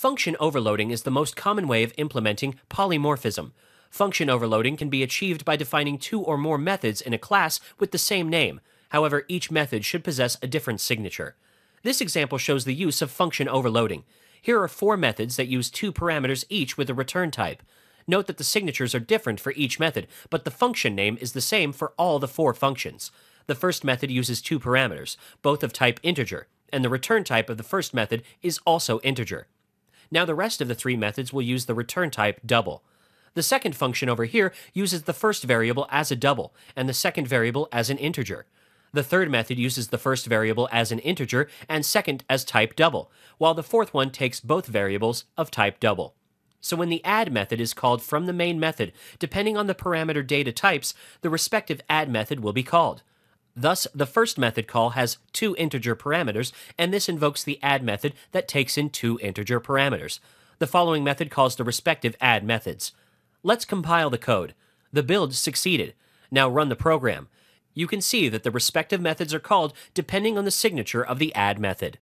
Function overloading is the most common way of implementing polymorphism. Function overloading can be achieved by defining two or more methods in a class with the same name. However, each method should possess a different signature. This example shows the use of function overloading. Here are four methods that use two parameters each with a return type. Note that the signatures are different for each method, but the function name is the same for all the four functions. The first method uses two parameters, both of type integer, and the return type of the first method is also integer. Now the rest of the three methods will use the return type double. The second function over here uses the first variable as a double, and the second variable as an integer. The third method uses the first variable as an integer and second as type double, while the fourth one takes both variables of type double. So when the add method is called from the main method, depending on the parameter data types, the respective add method will be called. Thus, the first method call has two integer parameters, and this invokes the add method that takes in two integer parameters. The following method calls the respective add methods. Let's compile the code. The build succeeded. Now run the program. You can see that the respective methods are called depending on the signature of the add method.